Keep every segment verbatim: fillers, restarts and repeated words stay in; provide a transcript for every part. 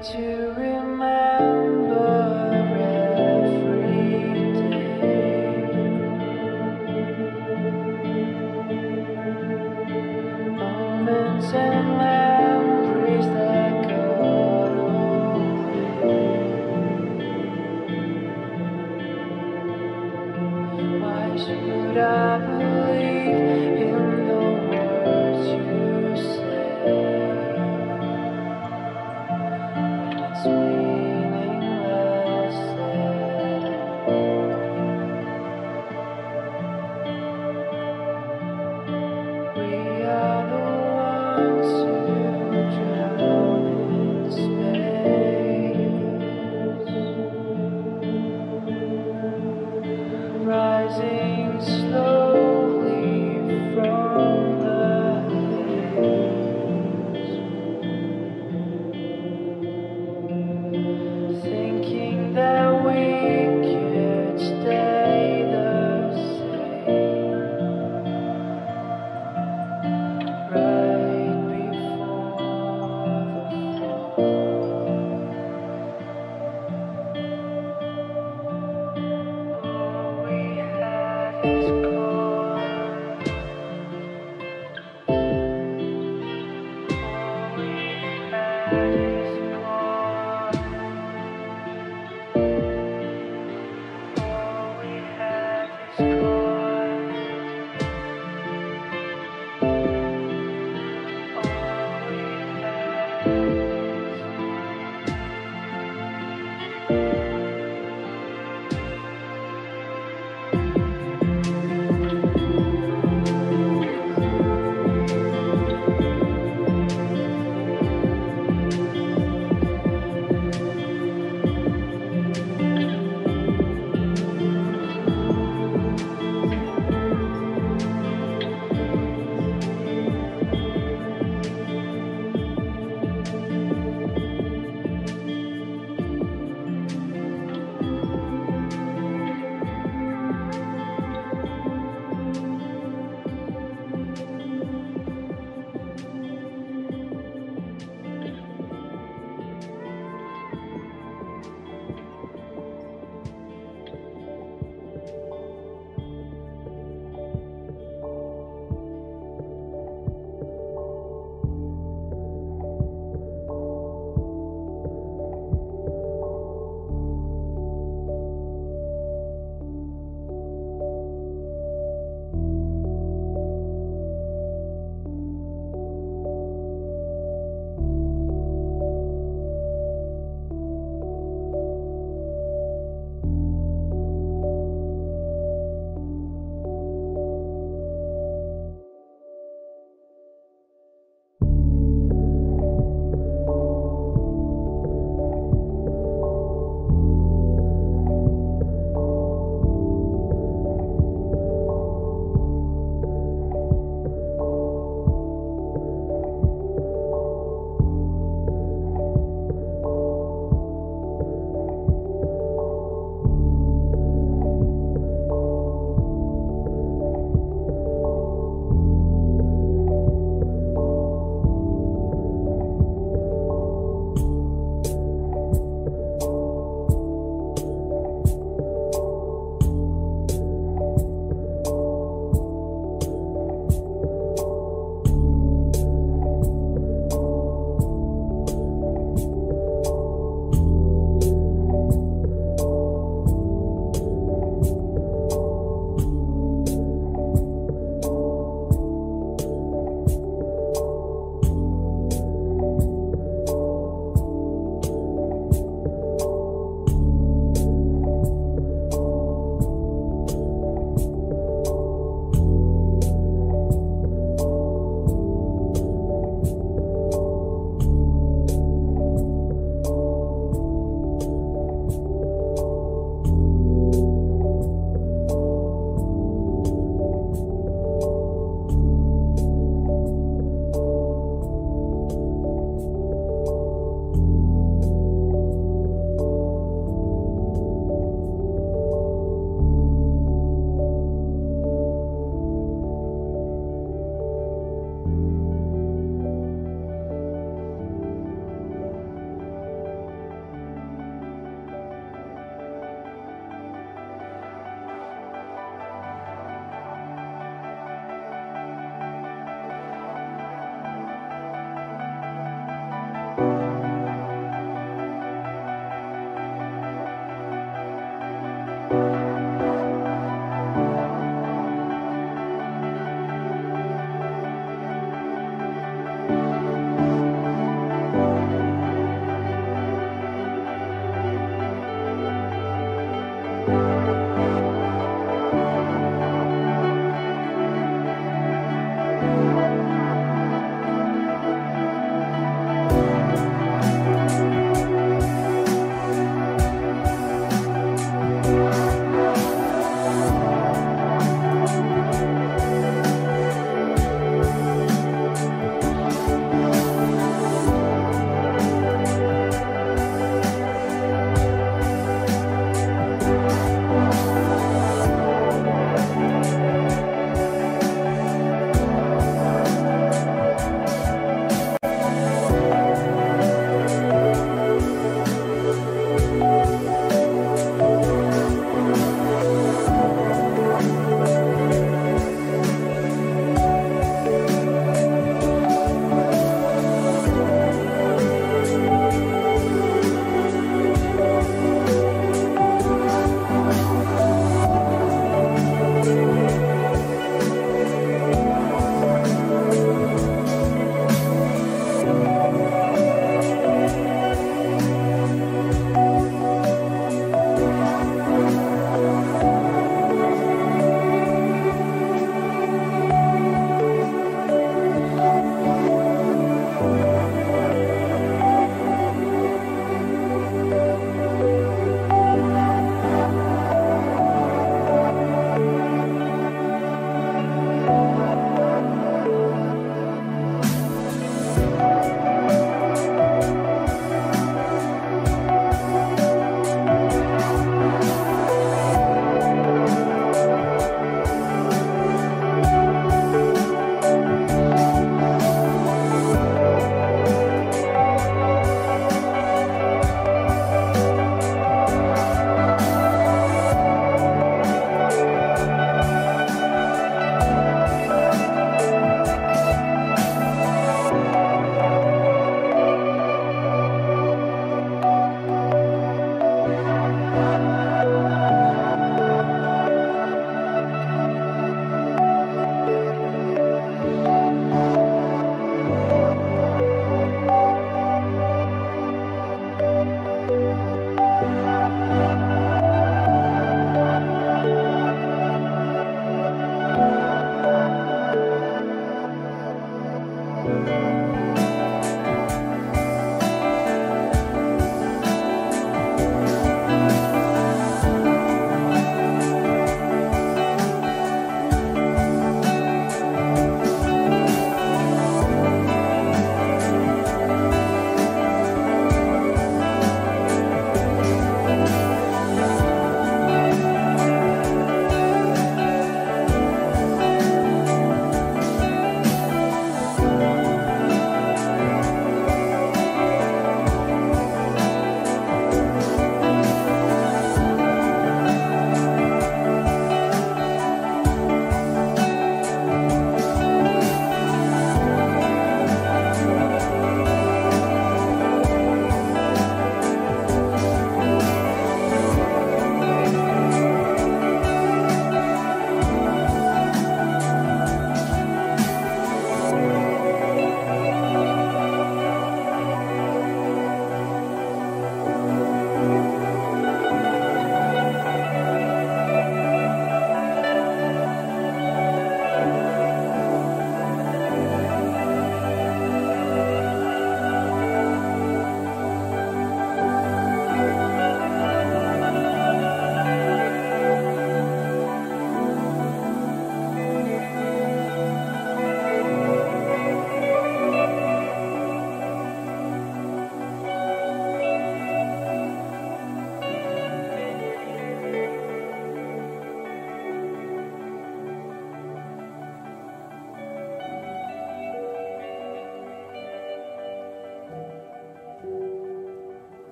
Right before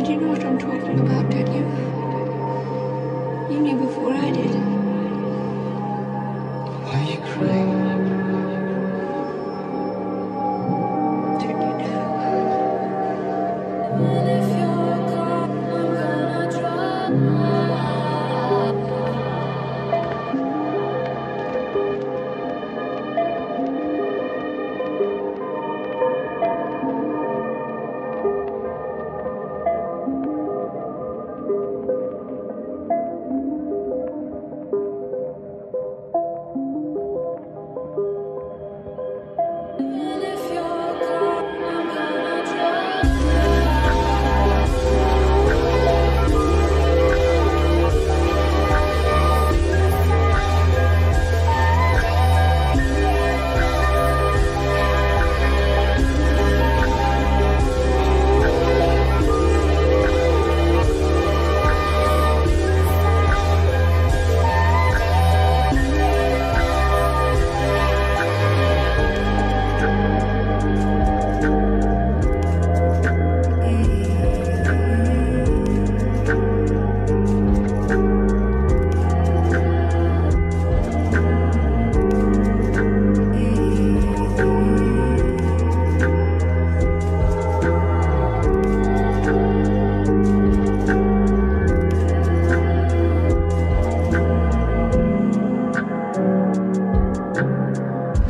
You know what I'm talking about, don't you? You knew before I did. Why are you crying? Don't you know? And if you're gone, I'm gonna try.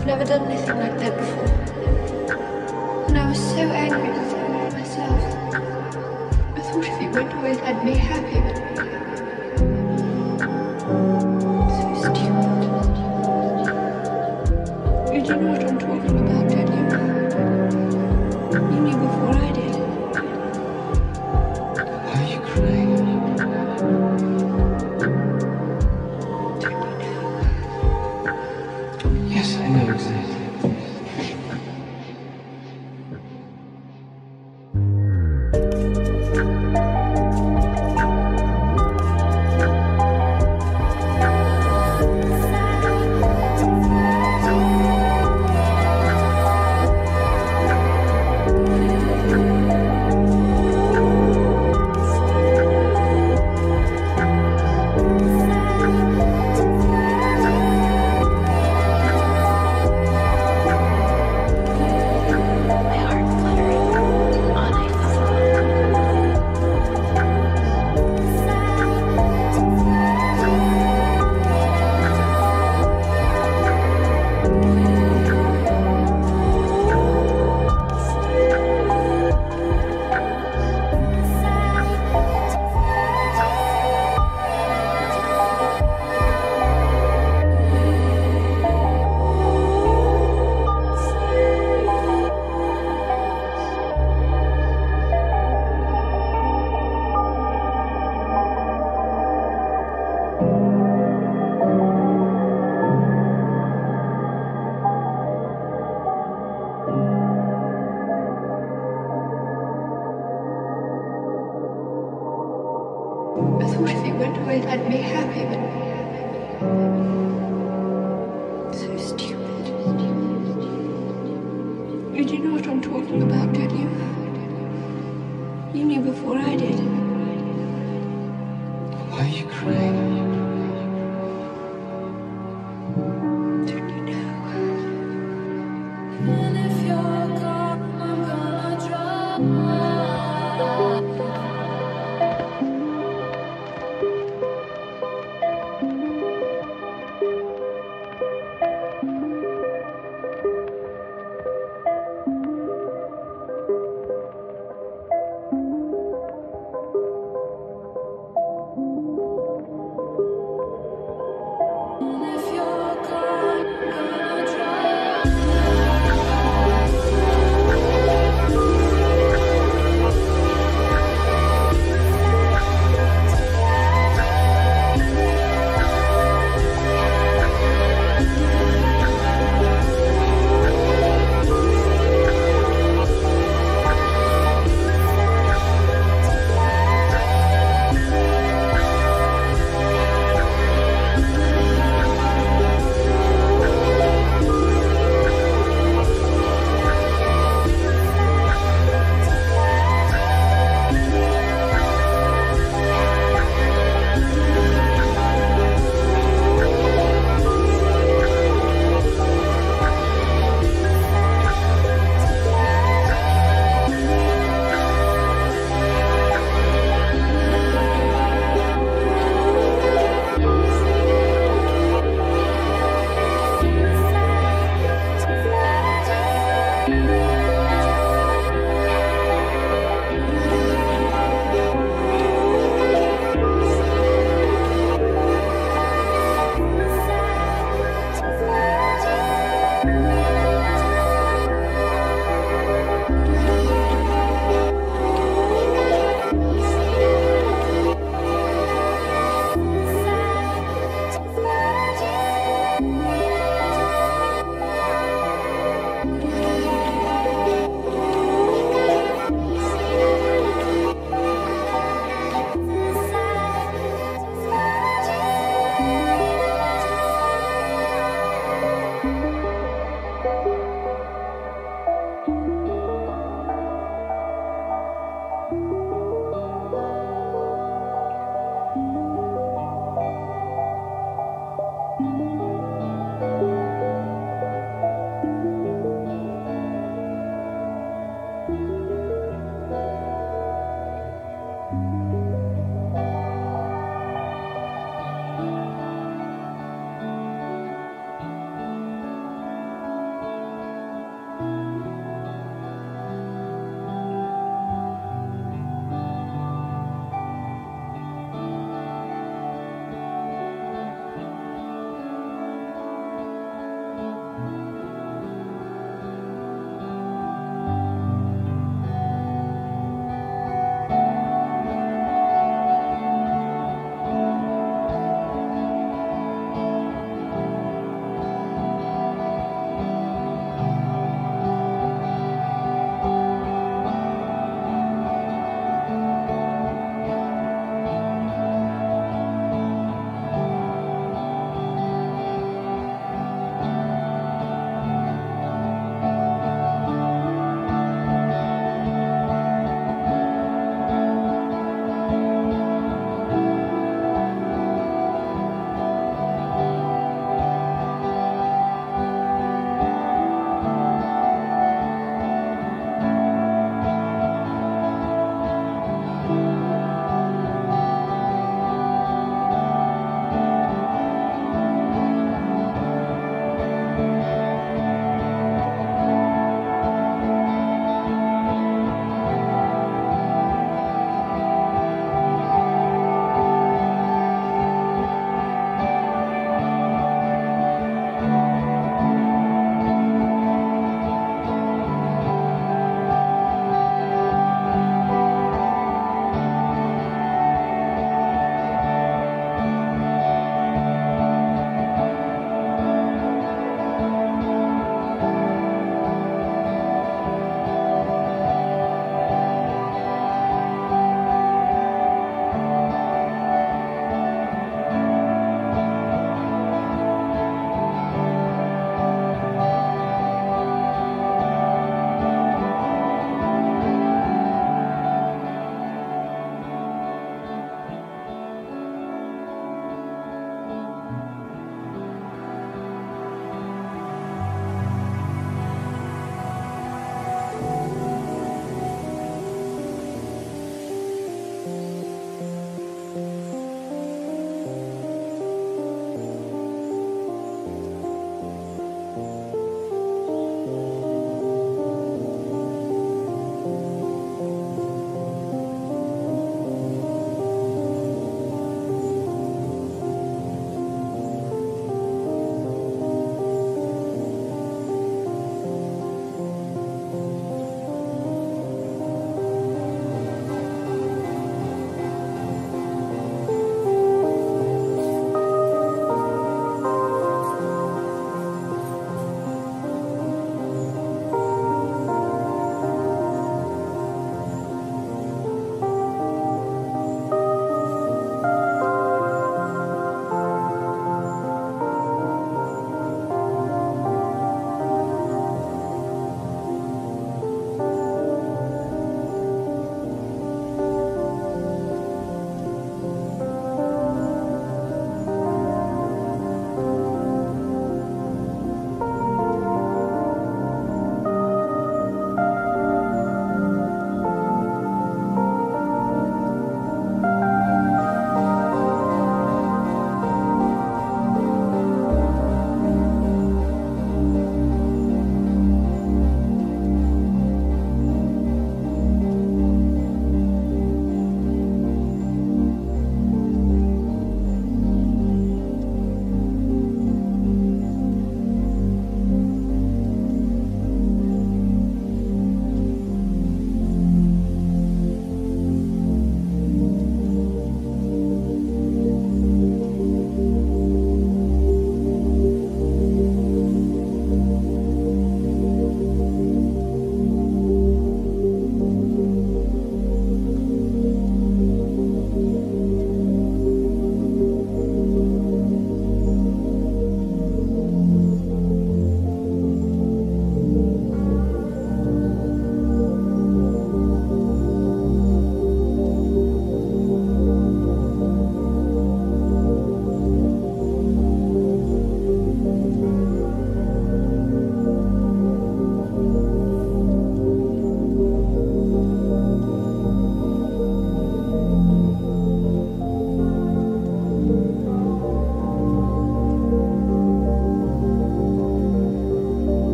I've never done anything like that before, and I was so angry with myself. I thought if he went away, I'd be happy. So stupid. You do know what I'm talking about, don't you? You knew before I did. Why are you crying? Don't you know?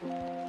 Thank you.